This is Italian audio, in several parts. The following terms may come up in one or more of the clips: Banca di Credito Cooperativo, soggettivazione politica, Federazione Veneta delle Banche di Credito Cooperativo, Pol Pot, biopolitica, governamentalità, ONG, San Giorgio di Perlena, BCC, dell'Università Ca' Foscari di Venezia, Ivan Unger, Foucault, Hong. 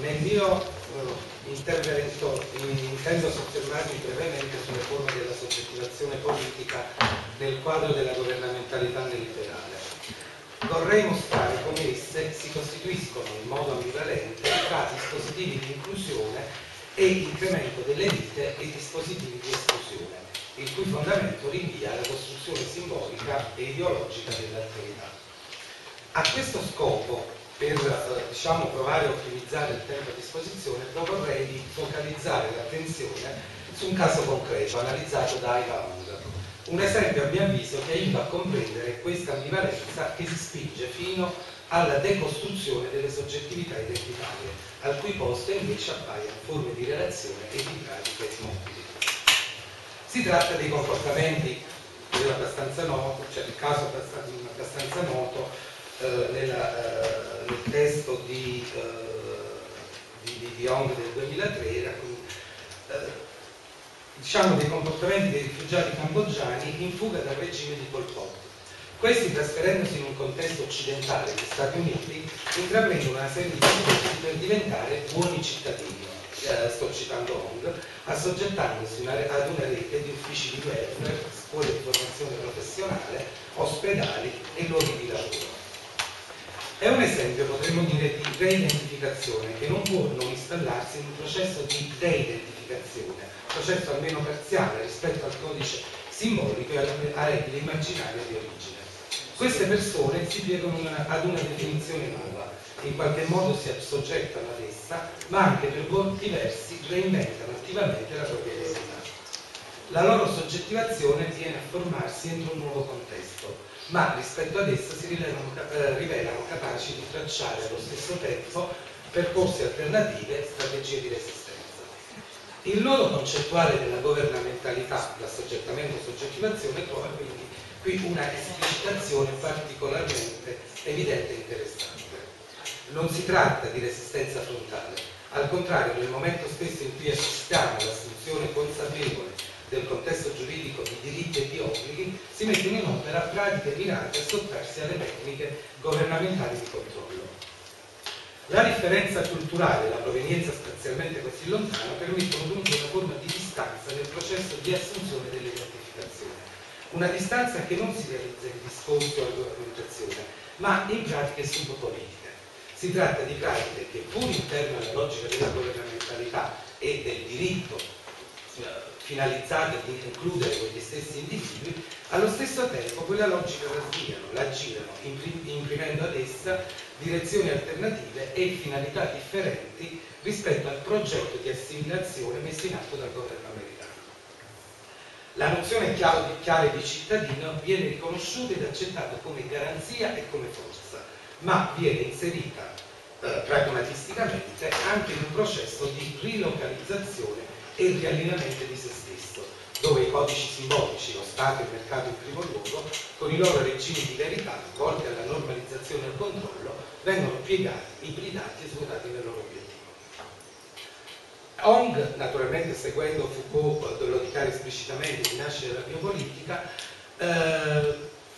Nel mio intervento intendo soffermarmi brevemente sulle forme della soggettivazione politica nel quadro della governamentalità neoliberale. Vorrei mostrare come esse si costituiscono in modo ambivalente tra dispositivi di inclusione e incremento delle vite e dispositivi di esclusione, il cui fondamento rinvia alla costruzione simbolica e ideologica dell'attività. A questo scopo, per provare a ottimizzare il tempo a disposizione, proporrei di focalizzare l'attenzione su un caso concreto analizzato da Ivan Unger. Un esempio, a mio avviso, che aiuta a comprendere questa ambivalenza che si spinge fino alla decostruzione delle soggettività identitarie, al cui posto invece appaiono forme di relazione e di pratiche mobili. Si tratta dei comportamenti abbastanza noto, cioè il caso abbastanza noto nel testo di Hong del 2003, dei comportamenti dei rifugiati cambogiani in fuga dal regime di Pol Pot. Questi, trasferendosi in un contesto occidentale degli Stati Uniti, intraprendono una serie di percorsi per diventare buoni cittadini, sto citando Hong, assoggettandosi ad una rete di uffici di welfare, scuole di formazione professionale, ospedali e luoghi di lavoro. È un esempio, potremmo dire, di reidentificazione che non può non installarsi in un processo di deidentificazione, processo almeno parziale rispetto al codice simbolico e alla regola immaginaria di origine. Queste persone si piegano ad una definizione nuova, in qualche modo si assoggettano ad essa, ma anche per molti versi reinventano attivamente la propria identità. La loro soggettivazione viene a formarsi entro un nuovo contesto, ma rispetto ad essa si rivelano capaci di tracciare allo stesso tempo percorsi alternative e strategie di resistenza. Il nodo concettuale della governamentalità, l'assoggettamento e soggettivazione, trova quindi qui una esplicitazione particolarmente evidente e interessante. Non si tratta di resistenza frontale, al contrario, nel momento stesso in cui assistiamo all'assunzione consapevole del contesto giuridico di diritti e di obblighi, si mettono in opera pratiche mirate a sottrarsi alle tecniche governamenali di controllo. La differenza culturale e la provenienza spazialmente così lontana permettono dunque una forma di distanza nel processo di assunzione dell'identificazione, una distanza che non si realizza in discorso o argomentazione, ma in pratiche subpolitiche. Si tratta di pratiche che, pur interne alla logica della governamentalità e del diritto finalizzate ad includere quegli stessi individui, allo stesso tempo quella logica la sviano, la girano, imprimendo ad essa direzioni alternative e finalità differenti rispetto al progetto di assimilazione messo in atto dal governo americano. La nozione chiave di cittadino viene riconosciuta ed accettata come garanzia e come forza, ma viene inserita pragmatisticamente anche in un processo di rilocalizzazione e il riallineamento di se stesso, dove i codici simbolici, lo Stato e il mercato in primo luogo, con i loro regimi di verità, volte alla normalizzazione e al controllo, vengono piegati, ibridati e svuotati nel loro obiettivo. Hong, naturalmente seguendo Foucault, lo dichiara esplicitamente, di nascere dalla biopolitica,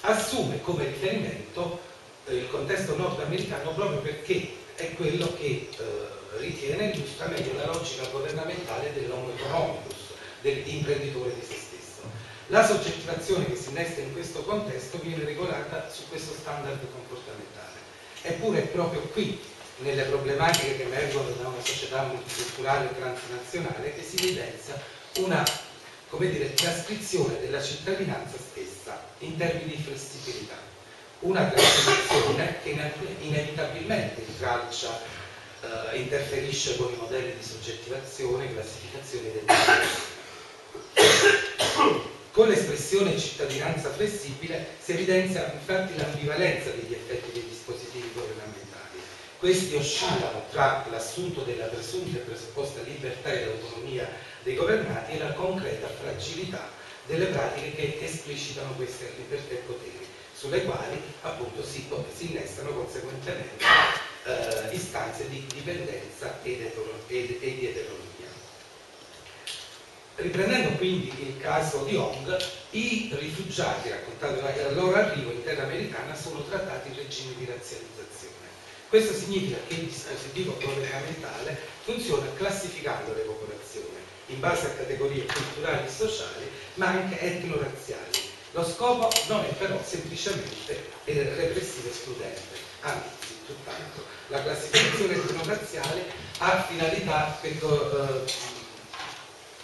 assume come riferimento il contesto nordamericano proprio perché è quello che ritiene giusta meglio la logica governamentale dell'homo economicus, dell'imprenditore di se stesso. La soggettivazione che si innesta in questo contesto viene regolata su questo standard comportamentale. Eppure è proprio qui, nelle problematiche che emergono da una società multiculturale e transnazionale, che si evidenzia una, trascrizione della cittadinanza stessa in termini di flessibilità. Una trascrizione che inevitabilmente traccia interferisce con i modelli di soggettivazione e classificazione del cittadino. Con l'espressione cittadinanza flessibile si evidenzia infatti l'ambivalenza degli effetti dei dispositivi governamentali. Questi oscillano tra l'assunto della presunta e presupposta libertà e autonomia dei governati e la concreta fragilità delle pratiche che esplicitano queste libertà e poteri, sulle quali appunto si innestano conseguentemente istanze di dipendenza e di eteronomia. Riprendendo quindi il caso di Hong, i rifugiati, raccontato al loro arrivo in terra americana, sono trattati in regime di razzializzazione. Questo significa che il dispositivo ordinamentale funziona classificando le popolazioni in base a categorie culturali e sociali, ma anche etno-razziali. Lo scopo non è però semplicemente repressivo e escludente, anzi, tutt'altro. La classificazione etno-razziale ha finalità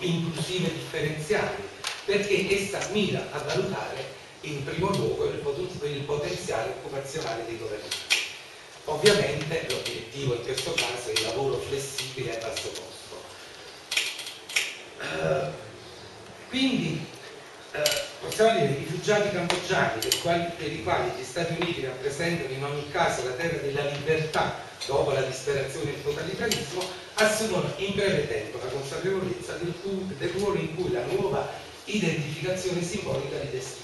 inclusive e differenziali, perché essa mira a valutare in primo luogo il potenziale occupazionale dei governanti. Ovviamente l'obiettivo in questo caso è il lavoro flessibile a basso costo. Quindi possiamo dire che i rifugiati cambogiani, per i quali gli Stati Uniti rappresentano in ogni caso la terra della libertà dopo la disperazione e il totalitarismo, assumono in breve tempo la consapevolezza del ruolo in cui la nuova identificazione simbolica li destina.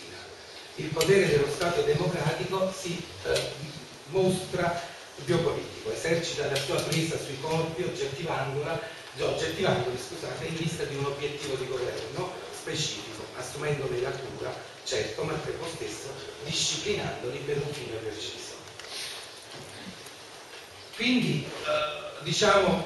Il potere dello Stato democratico si mostra biopolitico, esercita la sua presa sui corpi oggettivandoli, in vista di un obiettivo di governo specifico, assumendone la cura, certo, ma al tempo stesso disciplinandoli per un fine preciso. Quindi, diciamo,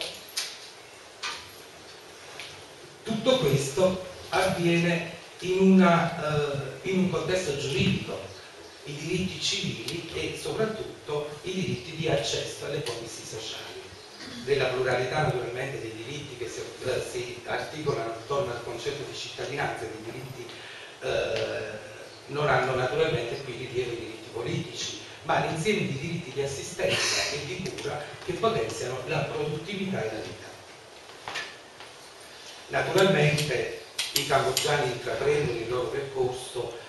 tutto questo avviene in un contesto giuridico, i diritti civili e soprattutto i diritti di accesso alle policy sociali, della pluralità naturalmente dei diritti che si articolano attorno al concetto di cittadinanza, dei diritti non hanno naturalmente qui rilievo i diritti politici, ma l'insieme di diritti di assistenza e di cura che potenziano la produttività e la vita. Naturalmente i cambogiani intraprendono il loro percorso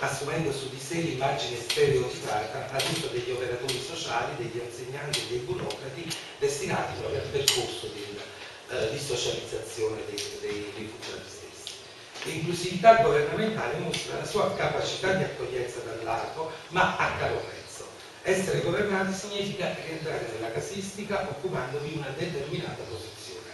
assumendo su di sé l'immagine stereotipata all'uso degli operatori sociali, degli insegnanti e dei burocrati destinati proprio al percorso di socializzazione dei rifugiati stessi. L'inclusività governamentale mostra la sua capacità di accoglienza dall'alto, ma a caro prezzo. Essere governati significa rientrare nella casistica occupandovi una determinata posizione.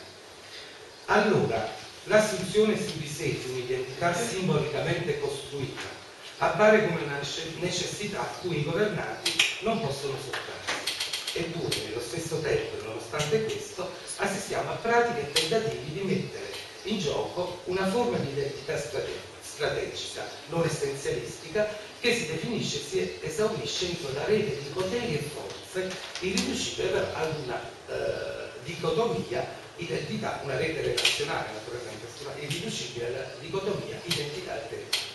Allora, l'assunzione su di sé di un'identità simbolicamente costruita appare come una necessità a cui i governanti non possono sottrarsi. Eppure, nello stesso tempo e nonostante questo, assistiamo a pratiche e tentativi di mettere in gioco una forma di identità strategica, non essenzialistica, che si definisce e si esaurisce in quella rete di poteri e forze irriducibile ad una dicotomia identità, una rete relazionale naturalmente, irriducibile alla dicotomia identità e territorio.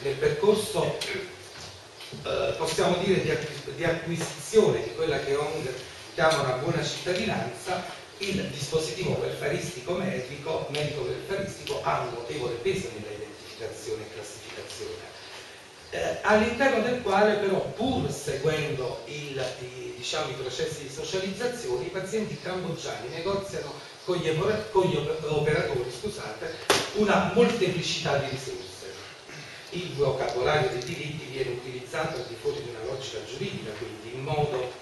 Nel percorso, possiamo dire, di acquisizione di quella che Hong chiama una buona cittadinanza, il dispositivo welfaristico medico-welfaristico ha un notevole peso nella identificazione e classificazione, all'interno del quale però, pur seguendo i processi di socializzazione, i pazienti cambogiani negoziano con gli operatori una molteplicità di risorse. Il vocabolario dei diritti viene utilizzato al di fuori di una logica giuridica, quindi in modo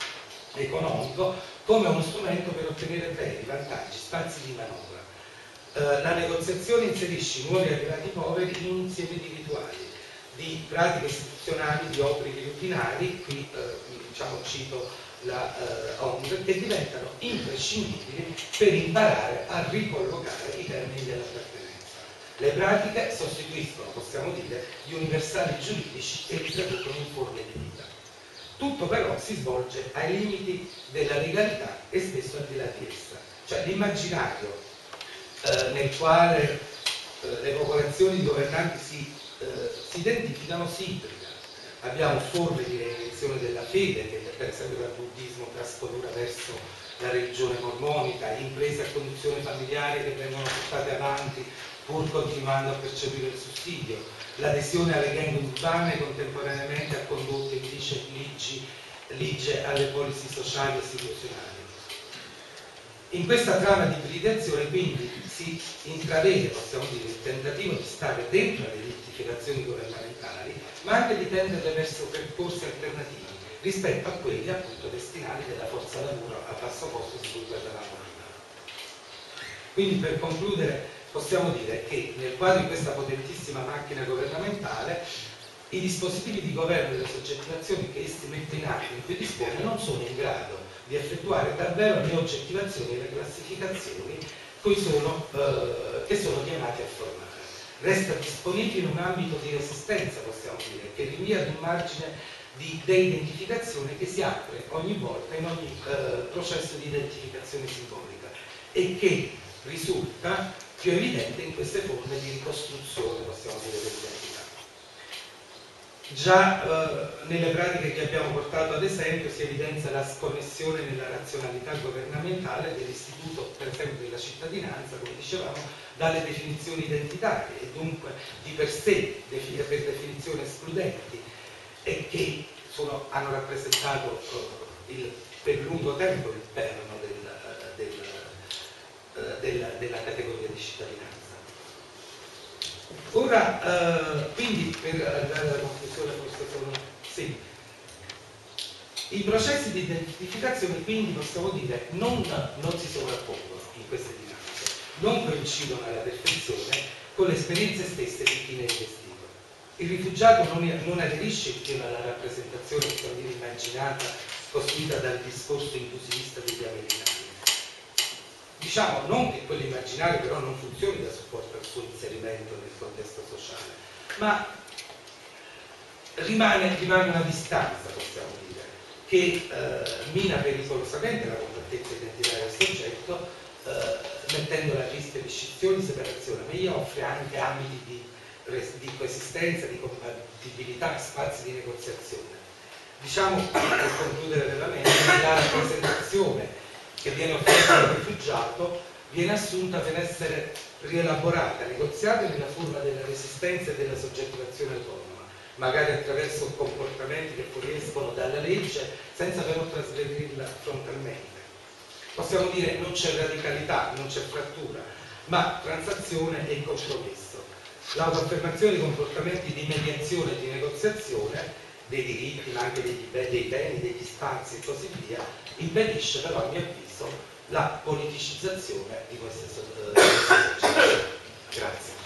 economico, come uno strumento per ottenere beni, vantaggi, spazi di manovra. La negoziazione inserisce i nuovi arrivati poveri in un insieme di rituali, di pratiche istituzionali, di obblighi rutinari, qui cito la ONG, che diventano imprescindibili per imparare a ricollocare i termini della appartenenza. Le pratiche sostituiscono, possiamo dire, gli universali giuridici e li traducono in forme di vita. Tutto però si svolge ai limiti della legalità e spesso al di là di essa. Cioè l'immaginario nel quale le popolazioni governanti si identificano, si implicano. Abbiamo forme di reinvenzione della fede, che per esempio dal buddismo trascorre verso la religione mormonica, imprese a conduzione familiare che vengono portate avanti pur continuando a percepire il sussidio, l'adesione alle gang urbane contemporaneamente a condotte invece lige alle policy sociali e istituzionali. In questa trama di ibridazione quindi si intravede, possiamo dire, il tentativo di stare dentro le identificazioni governamentali, ma anche di tendere verso percorsi alternativi rispetto a quelli appunto destinati della forza lavoro a basso costo di cui parlavamo prima. Quindi per concludere possiamo dire che nel quadro di questa potentissima macchina governamentale i dispositivi di governo delle soggettazioni che essi mette in atto e predispone non sono in grado di effettuare davvero le oggettivazioni e le classificazioni che sono chiamati a formare. Resta disponibile un ambito di resistenza, possiamo dire, che rinvia ad un margine di deidentificazione che si apre ogni volta in ogni processo di identificazione simbolica e che risulta più evidente in queste forme di ricostruzione, possiamo dire, dell'identità. Già nelle pratiche che abbiamo portato ad esempio si evidenzia la sconnessione nella razionalità governamentale dell'istituto, per esempio, della cittadinanza, come dicevamo, dalle definizioni identitarie e dunque di per sé per definizione escludenti e che hanno rappresentato per lungo tempo il perno della categoria di cittadinanza. Ora, quindi, per arrivare alla conclusione a questo punto, sì, i processi di identificazione, quindi, possiamo dire, non si sovrappongono in queste dinamiche, non coincidono alla perfezione con le esperienze stesse di chi ne è investito. Il rifugiato non aderisce più alla rappresentazione, per dire, immaginata, costruita dal discorso inclusivista degli americani. Diciamo non che quell'immaginario però non funzioni da supporto al suo inserimento nel contesto sociale, ma rimane una distanza, possiamo dire, che mina pericolosamente la compattezza identitaria del soggetto, mettendola a rischio di scissioni, separazione, ma gli offre anche ambiti di coesistenza, di compatibilità, spazi di negoziazione. Diciamo, per concludere veramente, la rappresentazione che viene offerta al rifugiato viene assunta per essere rielaborata, negoziata nella forma della resistenza e della soggettazione autonoma, magari attraverso comportamenti che fuoriescono dalla legge senza però trasgredirla frontalmente. Possiamo dire che non c'è radicalità, non c'è frattura, ma transazione e compromesso. L'autoaffermazione di comportamenti di mediazione e di negoziazione dei diritti, ma anche dei beni, degli spazi e così via, impedisce però, a mio avviso, la politicizzazione di queste soggezioni. Grazie.